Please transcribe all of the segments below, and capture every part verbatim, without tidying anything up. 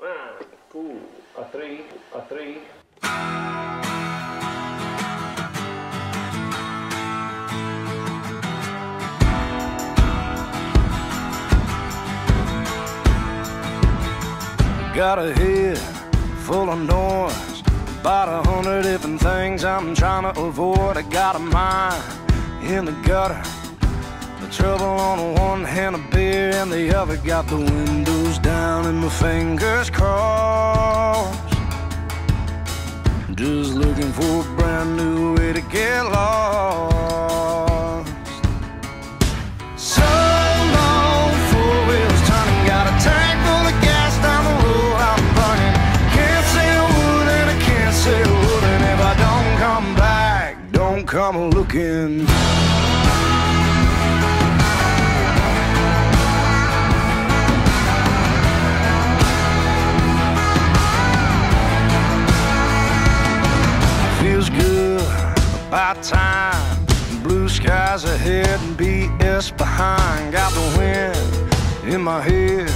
One, two, a three, a three. Got a head full of noise, about a hundred different things I'm trying to avoid. I got a mind in the gutter, the trouble on the one hand, a beer in the other. Got the windows down and my fingers crossed, just looking for a brand new way to get lost. So long, four wheels turning, got a tank full of gas down the road I'm burning. Can't say a word and I can't say a word, and if I don't come back, don't come looking. Feels good about time, blue skies ahead and B S behind. Got the wind in my head,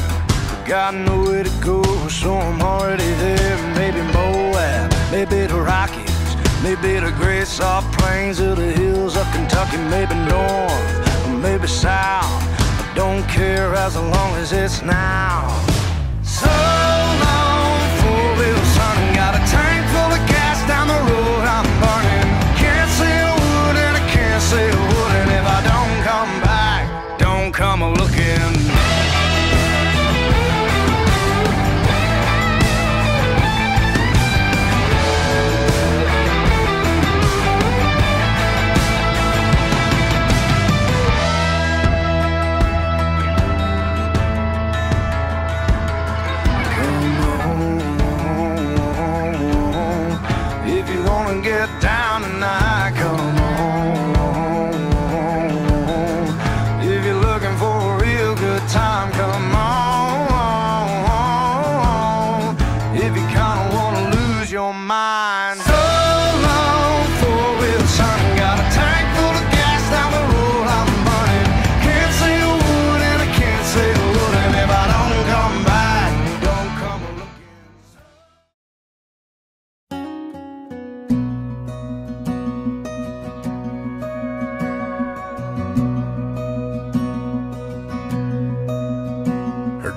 got nowhere to go, so I'm already there. Maybe Moab, maybe the Rockies, maybe the great soft plains of the hills of Kentucky. Maybe north, or maybe south, I don't care as long as it's now. So long, four wheels turning, got a tank full of gas down the road. Come a looking.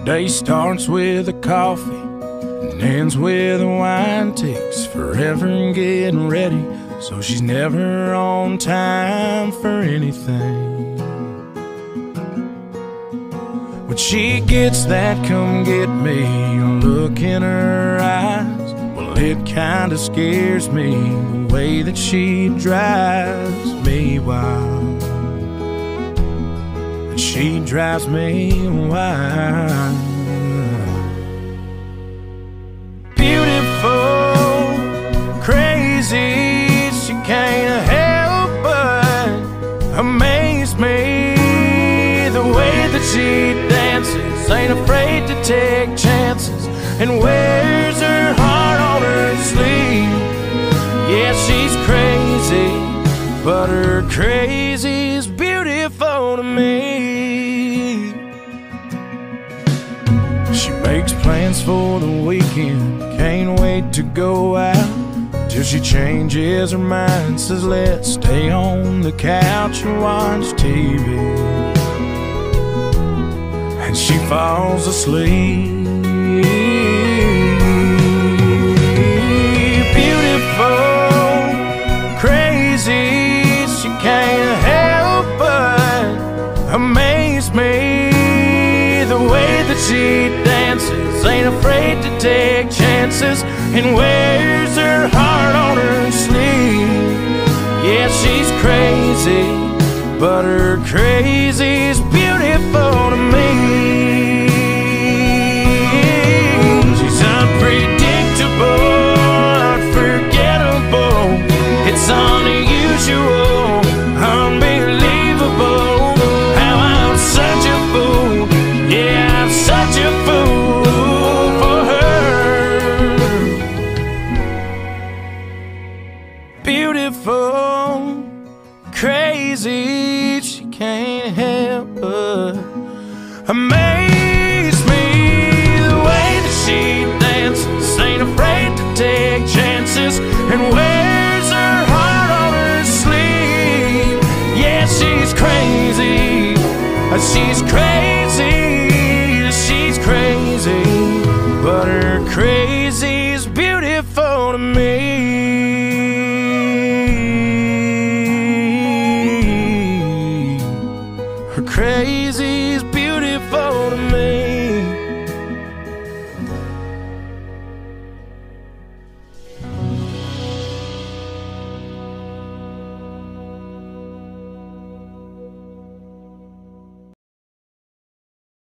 Day starts with a coffee and ends with a wine. Takes forever in getting ready, so she's never on time for anything. When she gets that "come get me" look in her eyes, well, it kinda scares me the way that she drives me wild. She drives me wild. Beautiful, crazy, she can't help but amaze me. The way that she dances, ain't afraid to take chances, and wears her heart on her sleeve. Yeah, she's crazy, but her crazy's beautiful to me. Makes plans for the weekend, can't wait to go out, till she changes her mind, says let's stay on the couch and watch T V, and she falls asleep. Beautiful, crazy, she can't help but amaze me. The way that she dances, ain't afraid to take chances, and wears her heart on her sleeve. Yeah, she's crazy, but her crazy's beautiful to me. She's unpredictable, unforgettable, it's unusual, unbelievable. Such a fool for her. Beautiful, crazy, she can't help but amaze me the way that she does. and wears her heart on her sleeve. Yeah, she's crazy, she's crazy, she's crazy, but her crazy's beautiful to me.